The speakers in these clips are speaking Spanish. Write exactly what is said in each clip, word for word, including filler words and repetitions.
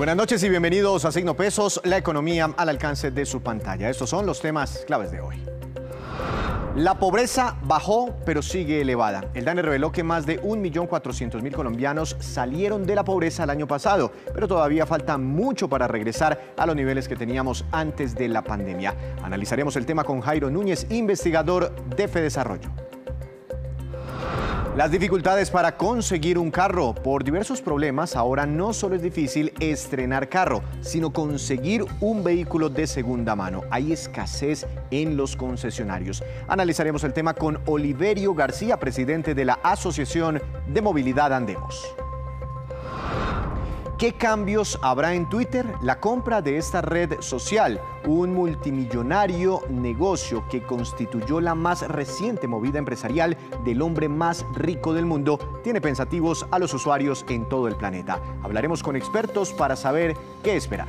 Buenas noches y bienvenidos a Signo Pesos, la economía al alcance de su pantalla. Estos son los temas claves de hoy. La pobreza bajó, pero sigue elevada. El DANE reveló que más de un millón cuatrocientos mil colombianos salieron de la pobreza el año pasado, pero todavía falta mucho para regresar a los niveles que teníamos antes de la pandemia. Analizaremos el tema con Jairo Núñez, investigador de Fedesarrollo. Las dificultades para conseguir un carro. Por diversos problemas, ahora no solo es difícil estrenar carro, sino conseguir un vehículo de segunda mano. Hay escasez en los concesionarios. Analizaremos el tema con Oliverio García, presidente de la Asociación de Movilidad Andemos. ¿Qué cambios habrá en Twitter? La compra de esta red social, un multimillonario negocio que constituyó la más reciente movida empresarial del hombre más rico del mundo, tiene pensativos a los usuarios en todo el planeta. Hablaremos con expertos para saber qué esperar.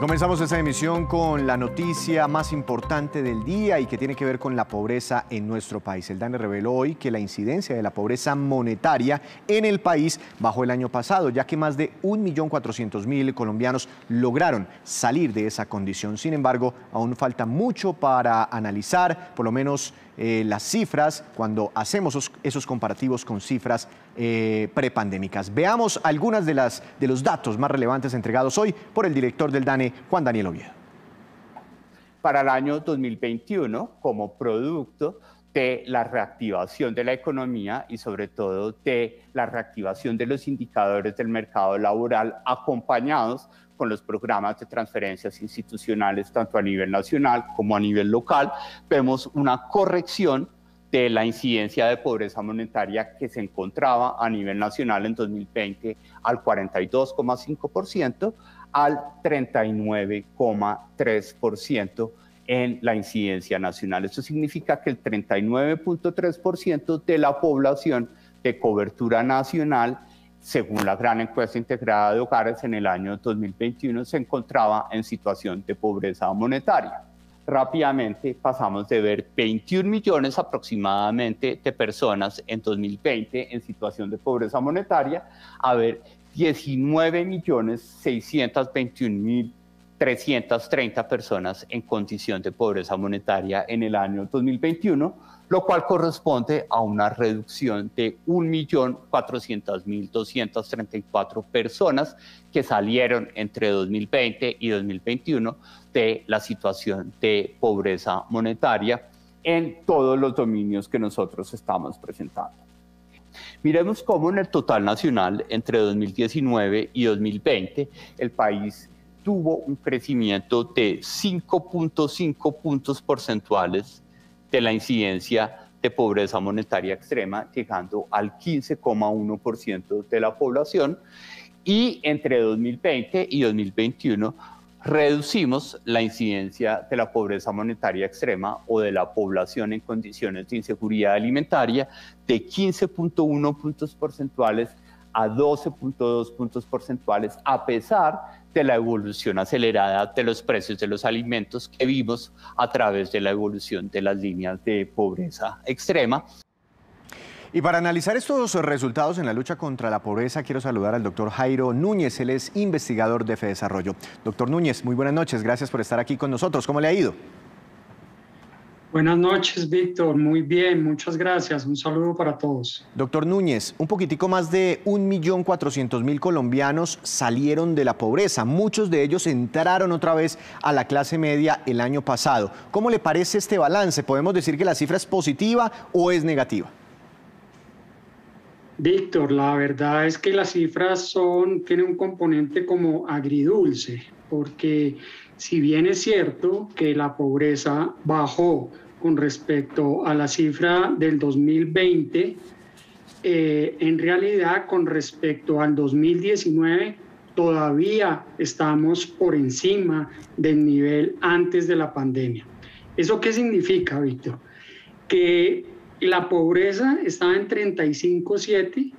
Comenzamos esta emisión con la noticia más importante del día y que tiene que ver con la pobreza en nuestro país. El DANE reveló hoy que la incidencia de la pobreza monetaria en el país bajó el año pasado, ya que más de un millón cuatrocientos mil colombianos lograron salir de esa condición. Sin embargo, aún falta mucho para analizar, por lo menos eh, las cifras, cuando hacemos esos, esos comparativos con cifras eh, prepandémicas. Veamos algunas de, las, de los datos más relevantes entregados hoy por el director del DANE, Juan Daniel Oviedo. Para el año dos mil veintiuno, como producto de la reactivación de la economía y sobre todo de la reactivación de los indicadores del mercado laboral acompañados con los programas de transferencias institucionales tanto a nivel nacional como a nivel local, vemos una corrección de la incidencia de pobreza monetaria que se encontraba a nivel nacional en dos mil veinte al cuarenta y dos coma cinco por ciento, al treinta y nueve coma tres por ciento en la incidencia nacional. Esto significa que el treinta y nueve coma tres por ciento de la población de cobertura nacional, según la Gran Encuesta Integrada de Hogares, en el año dos mil veintiuno se encontraba en situación de pobreza monetaria. Rápidamente pasamos de ver veintiún millones aproximadamente de personas en dos mil veinte en situación de pobreza monetaria a ver diecinueve millones seiscientos veintiún mil trescientos treinta personas en condición de pobreza monetaria en el año dos mil veintiuno, lo cual corresponde a una reducción de un millón cuatrocientos mil doscientos treinta y cuatro personas que salieron entre dos mil veinte y dos mil veintiuno de la situación de pobreza monetaria en todos los dominios que nosotros estamos presentando. Miremos cómo en el total nacional entre dos mil diecinueve y dos mil veinte el país tuvo un crecimiento de cinco punto cinco puntos porcentuales de la incidencia de pobreza monetaria extrema, llegando al quince coma uno por ciento de la población, y entre dos mil veinte y dos mil veintiuno reducimos la incidencia de la pobreza monetaria extrema o de la población en condiciones de inseguridad alimentaria de quince punto uno puntos porcentuales a doce punto dos puntos porcentuales, a pesar de la evolución acelerada de los precios de los alimentos que vimos a través de la evolución de las líneas de pobreza extrema. Y para analizar estos resultados en la lucha contra la pobreza, quiero saludar al doctor Jairo Núñez. Él es investigador de Fedesarrollo. Doctor Núñez, muy buenas noches. Gracias por estar aquí con nosotros. ¿Cómo le ha ido? Buenas noches, Víctor. Muy bien, muchas gracias. Un saludo para todos. Doctor Núñez, un poquitico más de un millón cuatrocientos mil colombianos salieron de la pobreza. Muchos de ellos entraron otra vez a la clase media el año pasado. ¿Cómo le parece este balance? ¿Podemos decir que la cifra es positiva o es negativa? Víctor, la verdad es que las cifras son, tienen un componente como agridulce, porque si bien es cierto que la pobreza bajó con respecto a la cifra del dos mil veinte, eh, en realidad con respecto al dos mil diecinueve todavía estamos por encima del nivel antes de la pandemia. ¿Eso qué significa, Víctor? Que la pobreza estaba en treinta y cinco coma siete,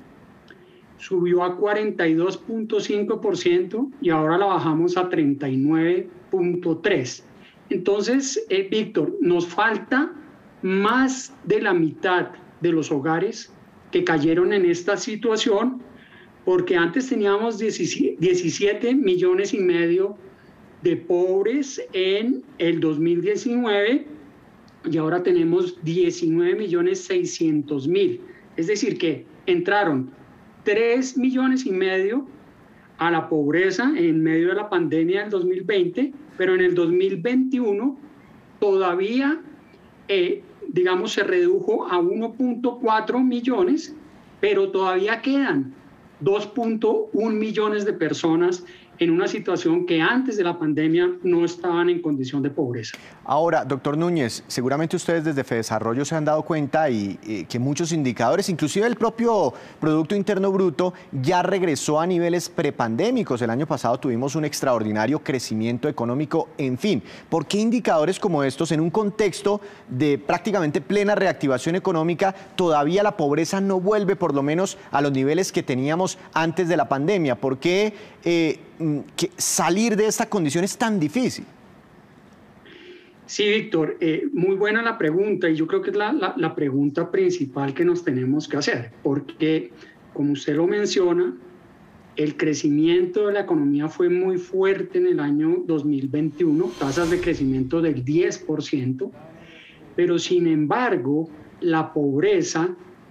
subió a cuarenta y dos punto cinco por ciento y ahora la bajamos a treinta y nueve punto tres por ciento. Entonces, eh, Víctor, nos falta más de la mitad de los hogares que cayeron en esta situación, porque antes teníamos diecisiete millones y medio de pobres en el dos mil diecinueve y ahora tenemos diecinueve millones seiscientos mil. Es decir que entraron tres millones y medio a la pobreza en medio de la pandemia del dos mil veinte, pero en el dos mil veintiuno todavía, eh, digamos, se redujo a uno punto cuatro millones, pero todavía quedan dos punto uno millones de personas en una situación que antes de la pandemia no estaban en condición de pobreza. Ahora, doctor Núñez, seguramente ustedes desde Fedesarrollo se han dado cuenta y, y que muchos indicadores, inclusive el propio Producto Interno Bruto, ya regresó a niveles prepandémicos. El año pasado tuvimos un extraordinario crecimiento económico, en fin. ¿Por qué indicadores como estos, en un contexto de prácticamente plena reactivación económica, todavía la pobreza no vuelve por lo menos a los niveles que teníamos antes de la pandemia? ¿Por qué eh, que salir de esta condición es tan difícil? Sí, Víctor, eh, muy buena la pregunta, y yo creo que es la, la, la pregunta principal que nos tenemos que hacer, porque, como usted lo menciona, el crecimiento de la economía fue muy fuerte en el año dos mil veintiuno, tasas de crecimiento del diez por ciento, pero sin embargo, la pobreza,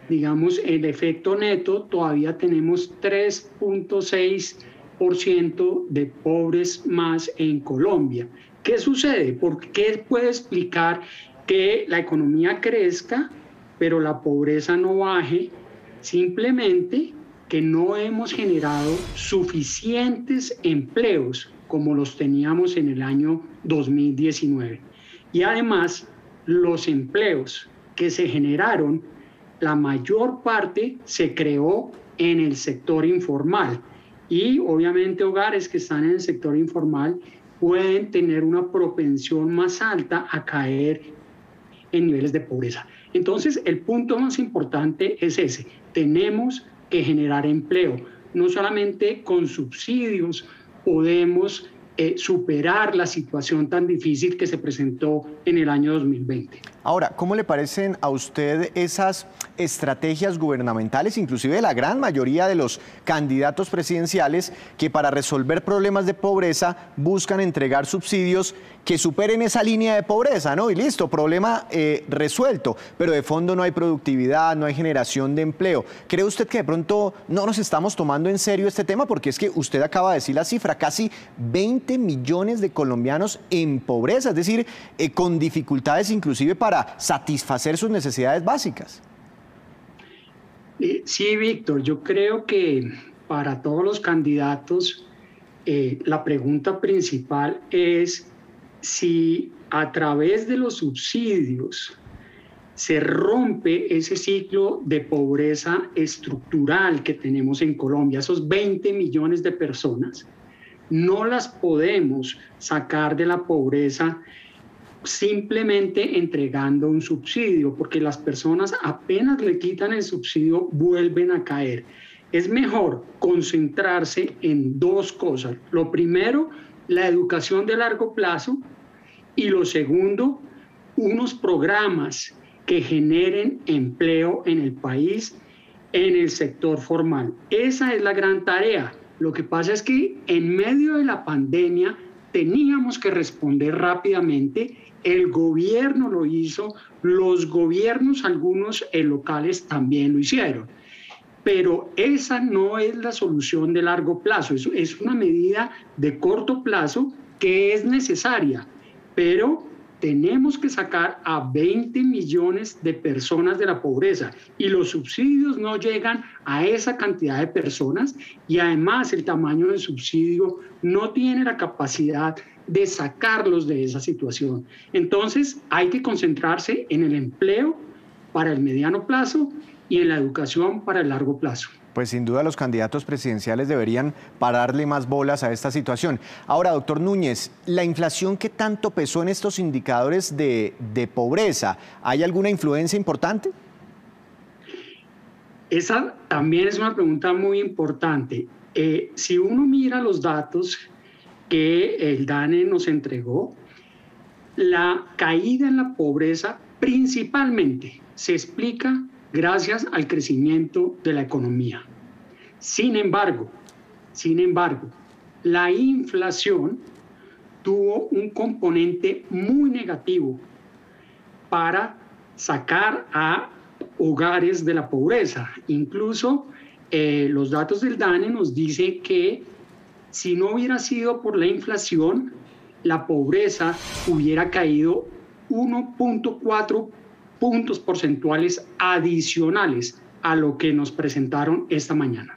digamos, el efecto neto, todavía tenemos tres punto seis por ciento de pobres más en Colombia. ¿Qué sucede? ¿Por qué puede explicar que la economía crezca, pero la pobreza no baje? Simplemente que no hemos generado suficientes empleos como los teníamos en el año dos mil diecinueve. Y además, los empleos que se generaron, la mayor parte se creó en el sector informal. Y obviamente hogares que están en el sector informal pueden tener una propensión más alta a caer en niveles de pobreza. Entonces, el punto más importante es ese. Tenemos que generar empleo. No solamente con subsidios podemos eh, superar la situación tan difícil que se presentó en el año dos mil veinte. Ahora, ¿cómo le parecen a usted esas estrategias gubernamentales, inclusive de la gran mayoría de los candidatos presidenciales, que para resolver problemas de pobreza buscan entregar subsidios que superen esa línea de pobreza, ¿no? Y listo, problema eh, resuelto, pero de fondo no hay productividad, no hay generación de empleo. ¿Cree usted que de pronto no nos estamos tomando en serio este tema? Porque es que usted acaba de decir la cifra, casi veinte millones de colombianos en pobreza, es decir, eh, con dificultades inclusive para para satisfacer sus necesidades básicas. Sí, Víctor, yo creo que para todos los candidatos eh, la pregunta principal es si a través de los subsidios se rompe ese ciclo de pobreza estructural que tenemos en Colombia. Esos veinte millones de personas no las podemos sacar de la pobreza simplemente entregando un subsidio, porque las personas apenas le quitan el subsidio vuelven a caer. Es mejor concentrarse en dos cosas. Lo primero, la educación de largo plazo, y lo segundo, unos programas que generen empleo en el país, en el sector formal. Esa es la gran tarea. Lo que pasa es que en medio de la pandemia teníamos que responder rápidamente. El gobierno lo hizo, los gobiernos, algunos locales, también lo hicieron. Pero esa no es la solución de largo plazo. Eso es una medida de corto plazo que es necesaria. Pero tenemos que sacar a veinte millones de personas de la pobreza, y los subsidios no llegan a esa cantidad de personas, y además el tamaño del subsidio no tiene la capacidad de sacarlos de esa situación. Entonces hay que concentrarse en el empleo para el mediano plazo y en la educación para el largo plazo. Pues sin duda los candidatos presidenciales deberían pararle más bolas a esta situación. Ahora, doctor Núñez, la inflación que tanto pesó en estos indicadores de, de pobreza, ¿hay alguna influencia importante? Esa también es una pregunta muy importante. Eh, si uno mira los datos que el DANE nos entregó, la caída en la pobreza principalmente se explica gracias al crecimiento de la economía. Sin embargo, sin embargo, la inflación tuvo un componente muy negativo para sacar a hogares de la pobreza. Incluso eh, los datos del DANE nos dicen que si no hubiera sido por la inflación, la pobreza hubiera caído uno punto cuatro puntos porcentuales adicionales a lo que nos presentaron esta mañana.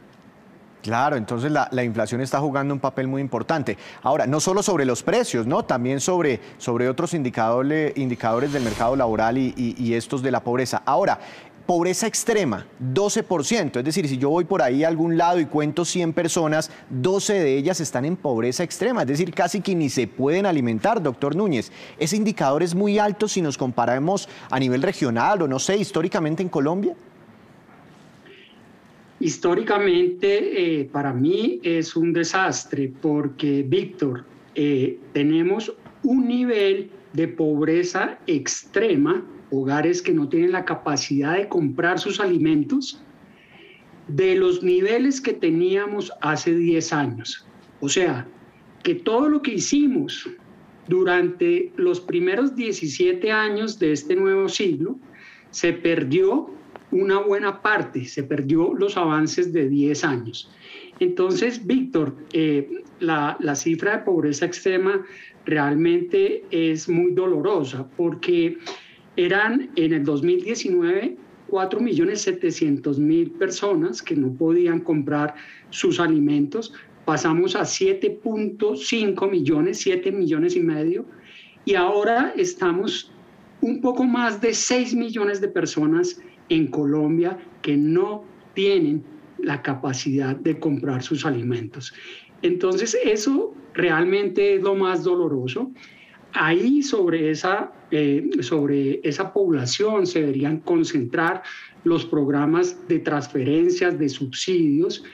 Claro, entonces la, la inflación está jugando un papel muy importante. Ahora, no solo sobre los precios, ¿no? También sobre, sobre otros indicadores, indicadores del mercado laboral y, y, y estos de la pobreza. Ahora, pobreza extrema, doce por ciento. Es decir, si yo voy por ahí a algún lado y cuento cien personas, doce de ellas están en pobreza extrema. Es decir, casi que ni se pueden alimentar, doctor Núñez. Ese indicador es muy alto si nos comparamos a nivel regional o, no sé, históricamente en Colombia. Históricamente, eh, para mí es un desastre porque, Víctor, eh, tenemos un nivel de pobreza extrema, hogares que no tienen la capacidad de comprar sus alimentos, de los niveles que teníamos hace diez años. O sea, que todo lo que hicimos durante los primeros diecisiete años de este nuevo siglo se perdió. Una buena parte, se perdió los avances de diez años. Entonces, Víctor, eh, la, la cifra de pobreza extrema realmente es muy dolorosa porque eran en el dos mil diecinueve cuatro millones setecientos mil personas que no podían comprar sus alimentos. Pasamos a siete punto cinco millones, siete millones y medio, y ahora estamos un poco más de seis millones de personas en Colombia que no tienen la capacidad de comprar sus alimentos. Entonces, eso realmente es lo más doloroso. Ahí sobre esa, eh, sobre esa población se deberían concentrar los programas de transferencias, de subsidios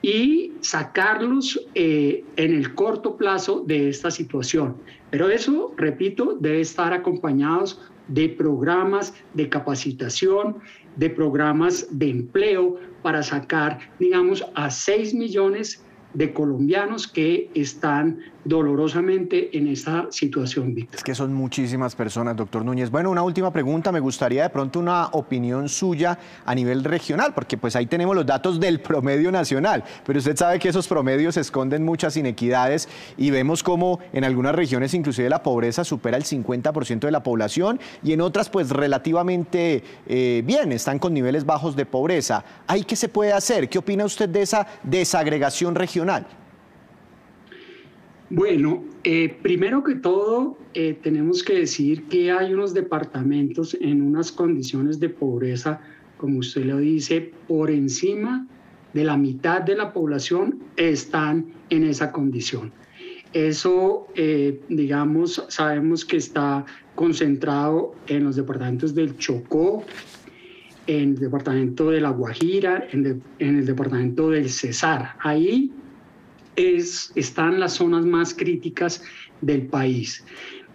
y sacarlos eh, en el corto plazo de esta situación. Pero eso, repito, debe estar acompañados de programas de capacitación, de programas de empleo para sacar, digamos, a seis millones de colombianos que están dolorosamente en esta situación, Víctor. Es que son muchísimas personas, doctor Núñez. Bueno, una última pregunta, me gustaría de pronto una opinión suya a nivel regional, porque pues ahí tenemos los datos del promedio nacional, pero usted sabe que esos promedios esconden muchas inequidades y vemos cómo en algunas regiones inclusive la pobreza supera el cincuenta por ciento de la población y en otras pues relativamente eh, bien, están con niveles bajos de pobreza. ¿Ahí qué se puede hacer? ¿Qué opina usted de esa desagregación regional? Bueno, eh, primero que todo, eh, tenemos que decir que hay unos departamentos en unas condiciones de pobreza, como usted lo dice, por encima de la mitad de la población están en esa condición. Eso, eh, digamos, sabemos que está concentrado en los departamentos del Chocó, en el departamento de La Guajira, en, de, en el departamento del Cesar. Ahí Es, están las zonas más críticas del país.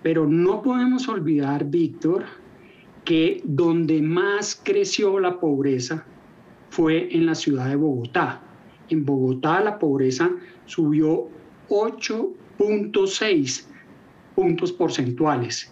Pero no podemos olvidar, Víctor, que donde más creció la pobreza fue en la ciudad de Bogotá. En Bogotá la pobreza subió ocho punto seis puntos porcentuales.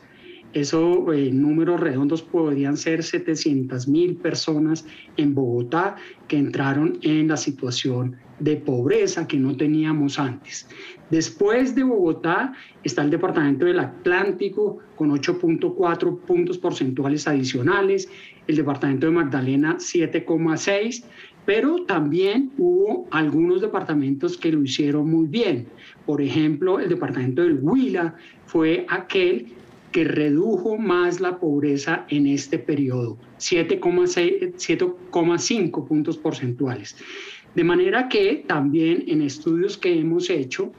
Eso, eh, números redondos, podrían ser setecientas mil personas en Bogotá que entraron en la situación de pobreza que no teníamos antes. Después de Bogotá está el departamento del Atlántico con ocho punto cuatro puntos porcentuales adicionales, el departamento de Magdalena siete coma seis, pero también hubo algunos departamentos que lo hicieron muy bien. Por ejemplo, el departamento del Huila fue aquel que redujo más la pobreza en este periodo, siete coma cinco puntos porcentuales. De manera que también en estudios que hemos hecho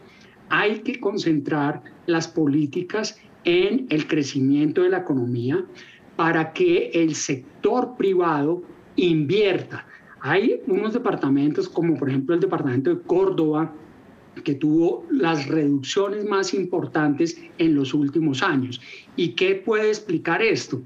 hay que concentrar las políticas en el crecimiento de la economía para que el sector privado invierta. Hay unos departamentos como por ejemplo el departamento de Córdoba, que tuvo las reducciones más importantes en los últimos años. ¿Y qué puede explicar esto?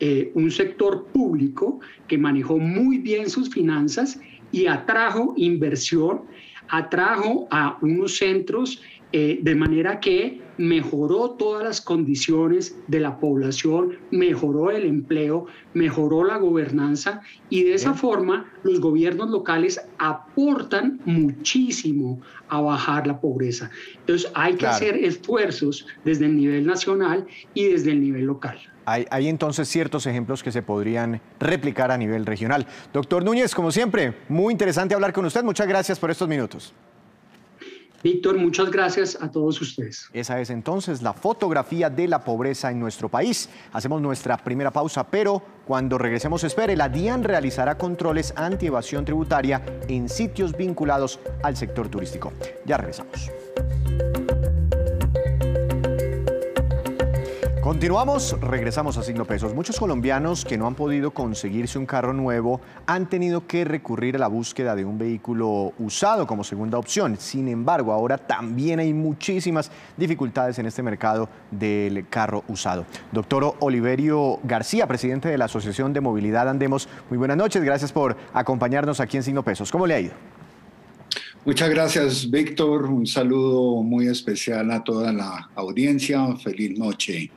eh, un sector público que manejó muy bien sus finanzas y atrajo inversión, atrajo a unos centros eh, de manera que mejoró todas las condiciones de la población, mejoró el empleo, mejoró la gobernanza y de esa Bien. forma los gobiernos locales aportan muchísimo a bajar la pobreza. Entonces hay que claro. hacer esfuerzos desde el nivel nacional y desde el nivel local. Hay, hay entonces ciertos ejemplos que se podrían replicar a nivel regional. Doctor Núñez, como siempre, muy interesante hablar con usted. Muchas gracias por estos minutos. Víctor, muchas gracias a todos ustedes. Esa es entonces la fotografía de la pobreza en nuestro país. Hacemos nuestra primera pausa, pero cuando regresemos, espere, la DIAN realizará controles antievasión tributaria en sitios vinculados al sector turístico. Ya regresamos. Continuamos, regresamos a Signo Pesos. Muchos colombianos que no han podido conseguirse un carro nuevo han tenido que recurrir a la búsqueda de un vehículo usado como segunda opción. Sin embargo, ahora también hay muchísimas dificultades en este mercado del carro usado. Doctor Oliverio García, presidente de la Asociación de Movilidad Andemos, muy buenas noches, gracias por acompañarnos aquí en Signo Pesos. ¿Cómo le ha ido? Muchas gracias, Víctor. Un saludo muy especial a toda la audiencia. Feliz noche.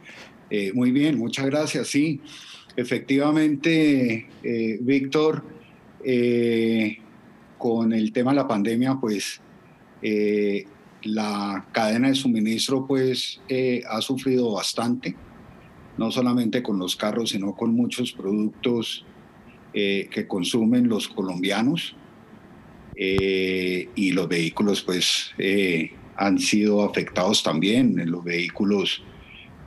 Eh, muy bien, muchas gracias. Sí, efectivamente, eh, Víctor, eh, con el tema de la pandemia, pues eh, la cadena de suministro pues, eh, ha sufrido bastante, no solamente con los carros, sino con muchos productos eh, que consumen los colombianos. Eh, y los vehículos pues eh, han sido afectados también. Los vehículos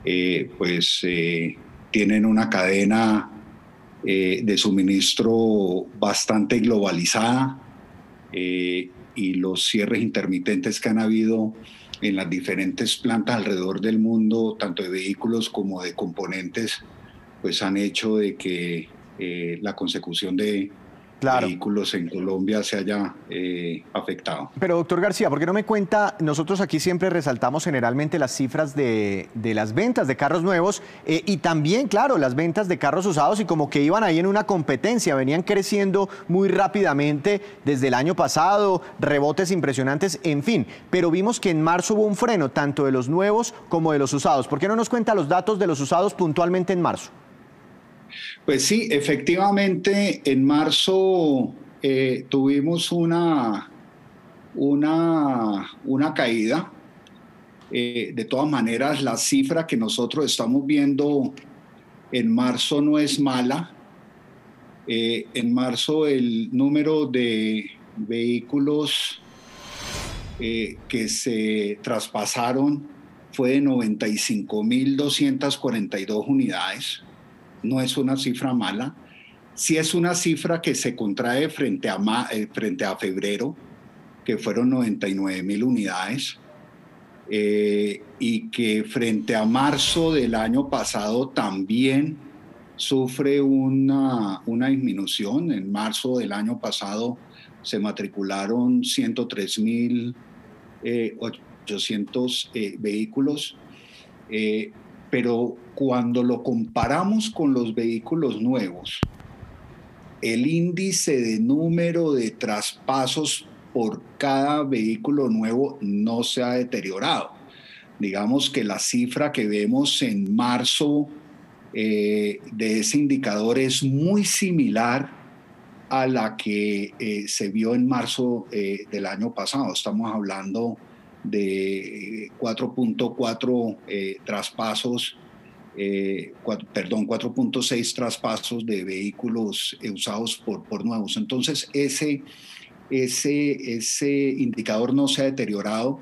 eh, pues eh, tienen una cadena eh, de suministro bastante globalizada eh, y los cierres intermitentes que han habido en las diferentes plantas alrededor del mundo, tanto de vehículos como de componentes, pues han hecho de que eh, la consecución de Claro. vehículos en Colombia se haya eh, afectado. Pero, doctor García, ¿por qué no me cuenta? Nosotros aquí siempre resaltamos generalmente las cifras de, de las ventas de carros nuevos eh, y también, claro, las ventas de carros usados, y como que iban ahí en una competencia, venían creciendo muy rápidamente desde el año pasado, rebotes impresionantes, en fin. Pero vimos que en marzo hubo un freno tanto de los nuevos como de los usados. ¿Por qué no nos cuenta los datos de los usados puntualmente en marzo? Pues sí, efectivamente, en marzo eh, tuvimos una, una, una caída. Eh, de todas maneras, la cifra que nosotros estamos viendo en marzo no es mala. Eh, en marzo el número de vehículos eh, que se traspasaron fue de noventa y cinco mil doscientas cuarenta y dos unidades. No es una cifra mala, sí es una cifra que se contrae frente a, frente a febrero, que fueron noventa y nueve mil unidades, eh, y que frente a marzo del año pasado también sufre una, una disminución. En marzo del año pasado se matricularon ciento tres mil ochocientos eh, vehículos, eh, pero cuando lo comparamos con los vehículos nuevos, el índice de número de traspasos por cada vehículo nuevo no se ha deteriorado. Digamos que la cifra que vemos en marzo eh, de ese indicador es muy similar a la que eh, se vio en marzo eh, del año pasado. Estamos hablando de cuatro punto cuatro eh, traspasos, eh, cuatro, perdón, cuatro punto seis traspasos de vehículos eh, usados por, por nuevos. Entonces, ese, ese, ese indicador no se ha deteriorado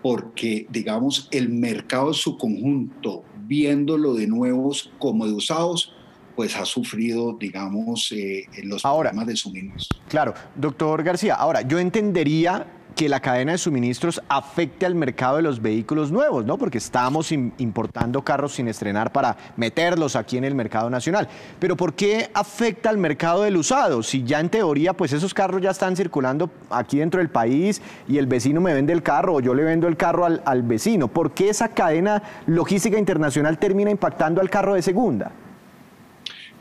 porque, digamos, el mercado en su conjunto, viéndolo de nuevos como de usados, pues ha sufrido, digamos, eh, los ahora, problemas de suministro. Claro, doctor García, ahora yo entendería que la cadena de suministros afecte al mercado de los vehículos nuevos, ¿no? Porque estamos importando carros sin estrenar para meterlos aquí en el mercado nacional. Pero ¿por qué afecta al mercado del usado? Si ya en teoría, pues esos carros ya están circulando aquí dentro del país y el vecino me vende el carro o yo le vendo el carro al, al vecino. ¿Por qué esa cadena logística internacional termina impactando al carro de segunda?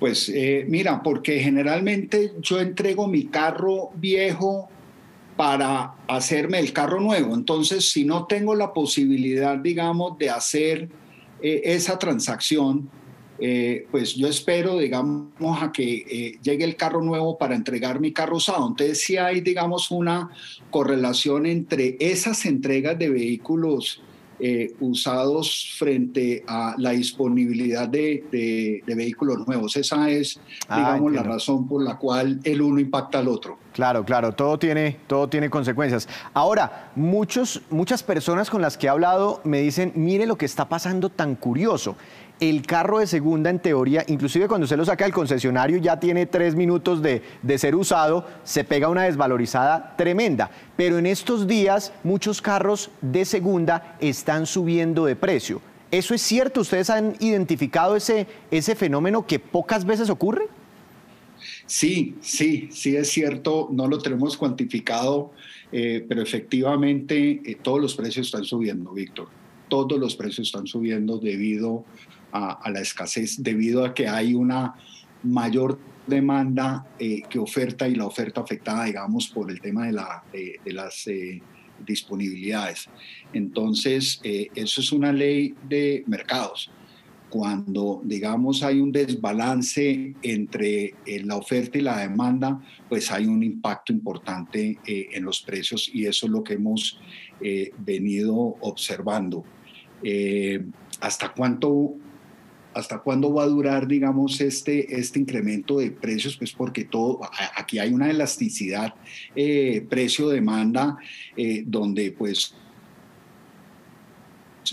Pues eh, mira, porque generalmente yo entrego mi carro viejo para hacerme el carro nuevo. Entonces, si no tengo la posibilidad, digamos, de hacer eh, esa transacción, eh, pues yo espero, digamos, a que eh, llegue el carro nuevo para entregar mi carro usado. Entonces, sí hay, digamos, una correlación entre esas entregas de vehículos Eh, usados frente a la disponibilidad de, de, de vehículos nuevos. Esa es, ah, digamos, entiendo. La razón por la cual el uno impacta al otro. Claro, claro, todo tiene, todo tiene consecuencias. Ahora, muchos, muchas personas con las que he hablado me dicen, mire lo que está pasando tan curioso. El carro de segunda, en teoría, inclusive cuando usted lo saca del concesionario, ya tiene tres minutos de, de ser usado, se pega una desvalorizada tremenda. Pero en estos días, muchos carros de segunda están subiendo de precio. ¿Eso es cierto? ¿Ustedes han identificado ese, ese fenómeno que pocas veces ocurre? Sí, sí, sí es cierto. No lo tenemos cuantificado, eh, pero efectivamente eh, todos los precios están subiendo, Víctor. Todos los precios están subiendo debido A, a la escasez, debido a que hay una mayor demanda eh, que oferta, y la oferta afectada, digamos, por el tema de, la, de, de las eh, disponibilidades. Entonces, eh, eso es una ley de mercados. Cuando, digamos, hay un desbalance entre eh, la oferta y la demanda, pues hay un impacto importante eh, en los precios, y eso es lo que hemos eh, venido observando. Eh, ¿Hasta cuánto... ¿Hasta cuándo va a durar, digamos, este, este incremento de precios? Pues porque todo, aquí hay una elasticidad eh, precio-demanda, eh, donde pues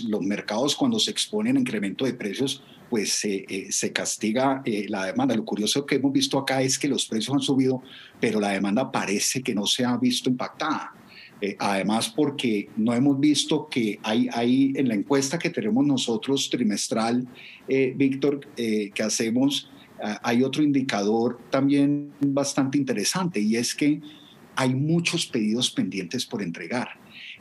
los mercados, cuando se exponen a incremento de precios, pues eh, eh, se castiga eh, la demanda. Lo curioso que hemos visto acá es que los precios han subido, pero la demanda parece que no se ha visto impactada. Eh, además, porque no hemos visto que hay, hay en la encuesta que tenemos nosotros trimestral, eh, Víctor, eh, que hacemos, eh, hay otro indicador también bastante interesante, y es que hay muchos pedidos pendientes por entregar.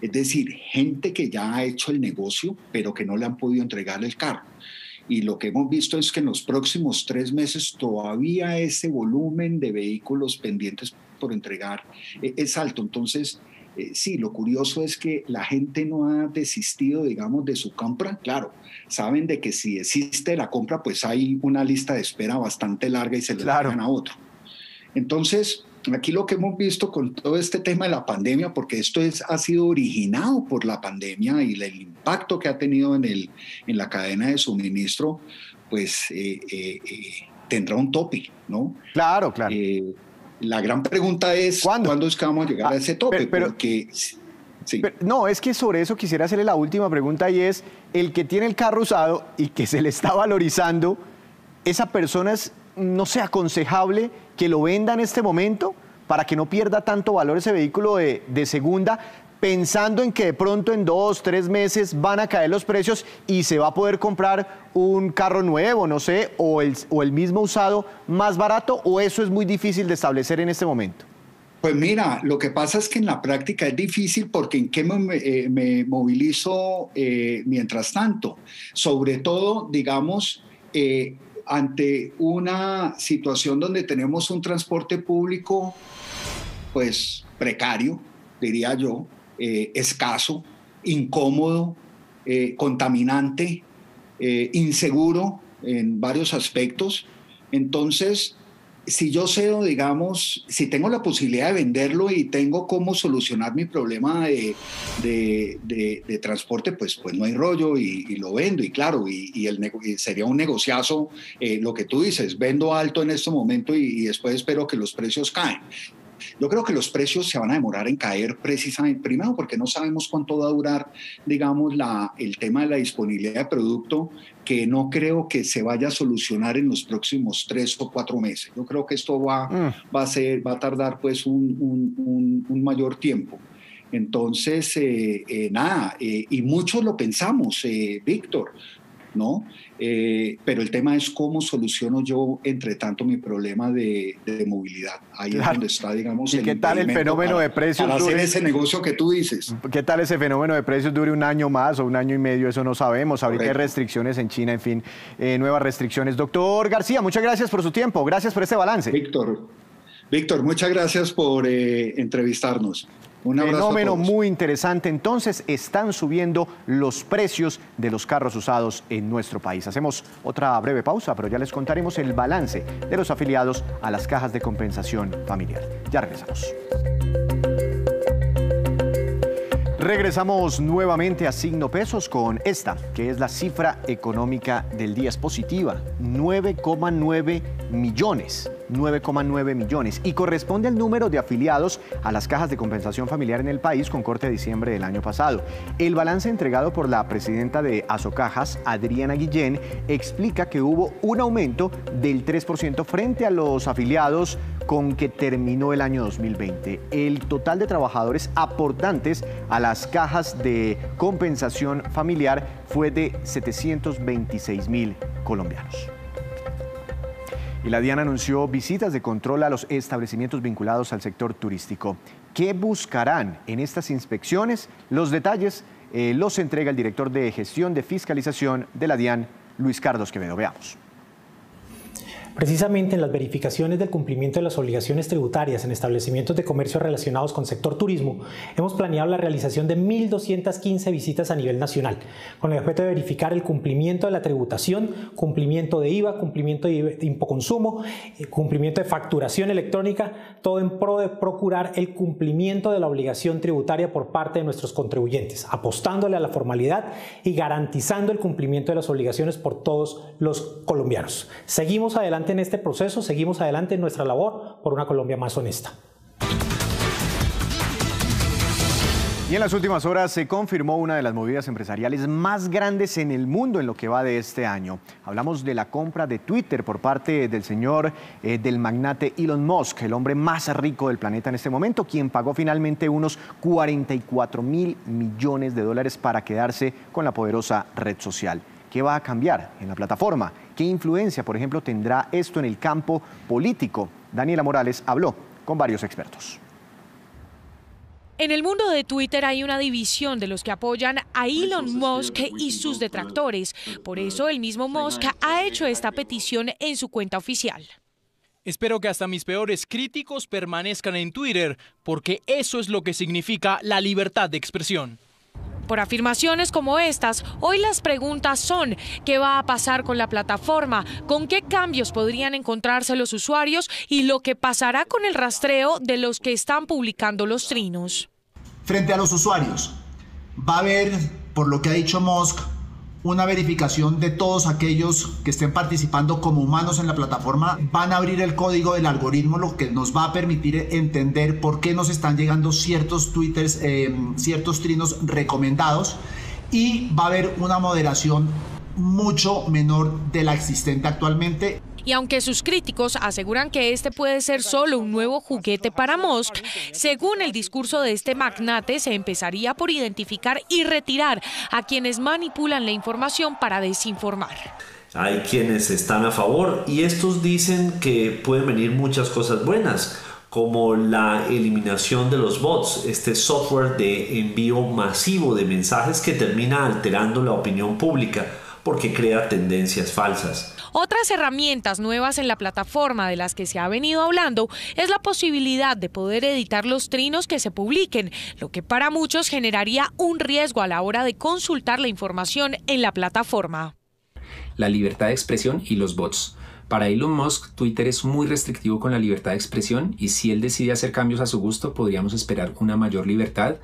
Es decir, gente que ya ha hecho el negocio, pero que no le han podido entregar el carro. Y lo que hemos visto es que en los próximos tres meses todavía ese volumen de vehículos pendientes por entregar eh, es alto. Entonces, sí, lo curioso es que la gente no ha desistido, digamos, de su compra. Claro, saben de que si existe la compra, pues hay una lista de espera bastante larga y se le dejan a otro. Entonces, aquí lo que hemos visto con todo este tema de la pandemia, porque esto es, ha sido originado por la pandemia y el impacto que ha tenido en, el, en la cadena de suministro, pues eh, eh, eh, tendrá un tope, ¿no? Claro, claro. Eh, La gran pregunta es, ¿cuándo, ¿cuándo es que vamos a llegar ah, a ese tope? Pero, Porque, sí. pero, no, es que sobre eso quisiera hacerle la última pregunta, y es, el que tiene el carro usado y que se le está valorizando, ¿esa persona es, no sé, aconsejable que lo venda en este momento para que no pierda tanto valor ese vehículo de, de segunda, pensando en que de pronto en dos, tres meses van a caer los precios y se va a poder comprar un carro nuevo, no sé, o el, o el mismo usado más barato, o eso es muy difícil de establecer en este momento? Pues mira, lo que pasa es que en la práctica es difícil, porque ¿en qué me, eh, me movilizo eh, mientras tanto? Sobre todo, digamos, eh, ante una situación donde tenemos un transporte público, pues precario, diría yo, Eh, escaso, incómodo, eh, contaminante, eh, inseguro en varios aspectos. Entonces, si yo sé, digamos, si tengo la posibilidad de venderlo y tengo cómo solucionar mi problema de, de, de, de transporte, pues, pues no hay rollo, y, y lo vendo. Y claro, y, y el y sería un negociazo, eh, lo que tú dices, vendo alto en este momento y, y después espero que los precios caen. Yo creo que los precios se van a demorar en caer, precisamente, primero porque no sabemos cuánto va a durar, digamos, la, el tema de la disponibilidad de producto, que no creo que se vaya a solucionar en los próximos tres o cuatro meses. Yo creo que esto va, mm. va, a, ser, va a tardar pues un, un, un, un mayor tiempo. Entonces, eh, eh, nada, eh, y muchos lo pensamos, eh, Víctor. ¿no? Eh, pero el tema es cómo soluciono yo, entre tanto, mi problema de, de movilidad. Ahí claro. es donde está, digamos... ¿Y el qué tal el fenómeno para, de precios? Para dure, hacer ese negocio que tú dices. ¿Qué tal ese fenómeno de precios dure un año más o un año y medio? Eso no sabemos. Ahorita Correcto. Hay restricciones en China, en fin, eh, nuevas restricciones. Doctor García, muchas gracias por su tiempo. Gracias por este balance. Víctor, Víctor muchas gracias por eh, entrevistarnos. Un fenómeno muy interesante. Entonces, están subiendo los precios de los carros usados en nuestro país. Hacemos otra breve pausa, pero ya les contaremos el balance de los afiliados a las cajas de compensación familiar. Ya regresamos. Regresamos nuevamente a Signo Pesos con esta, que es la cifra económica del día. Es positiva, nueve coma nueve millones. nueve coma nueve millones y corresponde al número de afiliados a las cajas de compensación familiar en el país con corte a diciembre del año pasado. El balance entregado por la presidenta de Asocajas, Adriana Guillén, explica que hubo un aumento del tres por ciento frente a los afiliados con que terminó el año dos mil veinte. El total de trabajadores aportantes a las cajas de compensación familiar fue de setecientos veintiséis mil colombianos. Y la DIAN anunció visitas de control a los establecimientos vinculados al sector turístico. ¿Qué buscarán en estas inspecciones? Los detalles eh, los entrega el director de Gestión de Fiscalización de la DIAN, Luis Carlos Quevedo. Veamos. Precisamente en las verificaciones del cumplimiento de las obligaciones tributarias en establecimientos de comercio relacionados con sector turismo, hemos planeado la realización de mil doscientas quince visitas a nivel nacional, con el objeto de verificar el cumplimiento de la tributación, cumplimiento de IVA, cumplimiento de Infoconsumo, cumplimiento de facturación electrónica, todo en pro de procurar el cumplimiento de la obligación tributaria por parte de nuestros contribuyentes, apostándole a la formalidad y garantizando el cumplimiento de las obligaciones por todos los colombianos. Seguimos adelante en este proceso, seguimos adelante en nuestra labor por una Colombia más honesta. Y en las últimas horas se confirmó una de las movidas empresariales más grandes en el mundo en lo que va de este año. Hablamos de la compra de Twitter por parte del señor, eh, del magnate Elon Musk, el hombre más rico del planeta en este momento, quien pagó finalmente unos cuarenta y cuatro mil millones de dólares para quedarse con la poderosa red social. ¿Qué va a cambiar en la plataforma? ¿Qué influencia, por ejemplo, tendrá esto en el campo político? Daniela Morales habló con varios expertos. En el mundo de Twitter hay una división de los que apoyan a Elon Musk y sus detractores. Por eso el mismo Musk ha hecho esta petición en su cuenta oficial. Espero que hasta mis peores críticos permanezcan en Twitter, porque eso es lo que significa la libertad de expresión. Por afirmaciones como estas, hoy las preguntas son: ¿qué va a pasar con la plataforma? ¿Con qué cambios podrían encontrarse los usuarios? ¿Y lo que pasará con el rastreo de los que están publicando los trinos? Frente a los usuarios, va a haber, por lo que ha dicho Musk, una verificación de todos aquellos que estén participando como humanos en la plataforma. Van a abrir el código del algoritmo, lo que nos va a permitir entender por qué nos están llegando ciertos twitters, eh, ciertos trinos recomendados, y va a haber una moderación mucho menor de la existente actualmente. Y aunque sus críticos aseguran que este puede ser solo un nuevo juguete para Musk, según el discurso de este magnate, se empezaría por identificar y retirar a quienes manipulan la información para desinformar. Hay quienes están a favor y estos dicen que pueden venir muchas cosas buenas, como la eliminación de los bots, este software de envío masivo de mensajes que termina alterando la opinión pública porque crea tendencias falsas. Otras herramientas nuevas en la plataforma de las que se ha venido hablando es la posibilidad de poder editar los trinos que se publiquen, lo que para muchos generaría un riesgo a la hora de consultar la información en la plataforma. La libertad de expresión y los bots. Para Elon Musk, Twitter es muy restrictivo con la libertad de expresión y si él decide hacer cambios a su gusto, podríamos esperar una mayor libertad,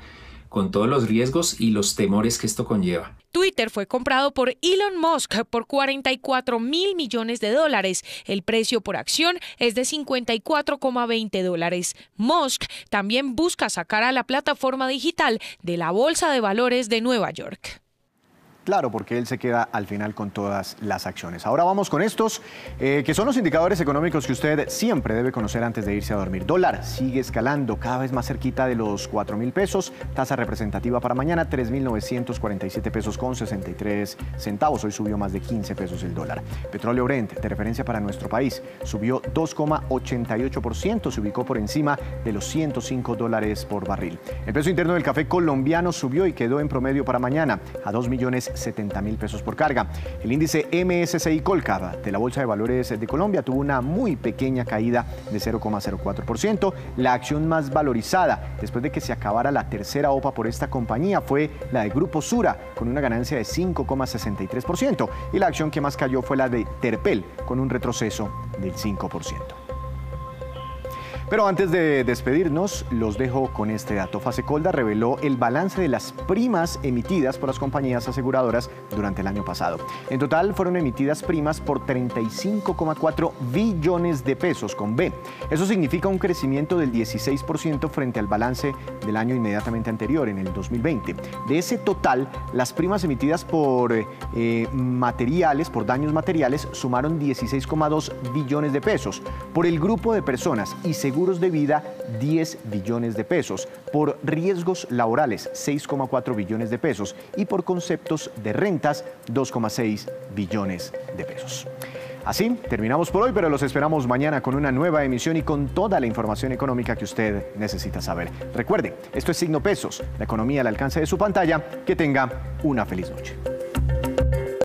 con todos los riesgos y los temores que esto conlleva. Twitter fue comprado por Elon Musk por cuarenta y cuatro mil millones de dólares. El precio por acción es de cincuenta y cuatro coma veinte dólares. Musk también busca sacar a la plataforma digital de la Bolsa de Valores de Nueva York. Claro, porque él se queda al final con todas las acciones. Ahora vamos con estos, eh, que son los indicadores económicos que usted siempre debe conocer antes de irse a dormir. Dólar sigue escalando, cada vez más cerquita de los cuatro mil pesos. Tasa representativa para mañana, tres mil novecientos cuarenta y siete pesos con sesenta y tres centavos. Hoy subió más de quince pesos el dólar. Petróleo Brent, de referencia para nuestro país, subió dos coma ochenta y ocho por ciento. Se ubicó por encima de los ciento cinco dólares por barril. El peso interno del café colombiano subió y quedó en promedio para mañana a dos millones setenta mil pesos por carga. El índice M S C I Colcar de la Bolsa de Valores de Colombia tuvo una muy pequeña caída de cero coma cero cuatro por ciento. La acción más valorizada después de que se acabara la tercera OPA por esta compañía fue la de Grupo Sura, con una ganancia de cinco coma sesenta y tres por ciento. Y la acción que más cayó fue la de Terpel, con un retroceso del cinco por ciento. Pero antes de despedirnos, los dejo con este dato. Fasecolda reveló el balance de las primas emitidas por las compañías aseguradoras durante el año pasado. En total, fueron emitidas primas por treinta y cinco coma cuatro billones de pesos con B. Eso significa un crecimiento del dieciséis por ciento frente al balance del año inmediatamente anterior, en el dos mil veinte. De ese total, las primas emitidas por eh, materiales, por daños materiales, sumaron dieciséis coma dos billones de pesos. Por el grupo de personas y seguridad, seguros de vida, diez billones de pesos, por riesgos laborales, seis coma cuatro billones de pesos y por conceptos de rentas, dos coma seis billones de pesos. Así terminamos por hoy, pero los esperamos mañana con una nueva emisión y con toda la información económica que usted necesita saber. Recuerde, esto es Signo Pesos, la economía al alcance de su pantalla. Que tenga una feliz noche.